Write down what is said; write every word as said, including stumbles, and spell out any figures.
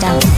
Bye.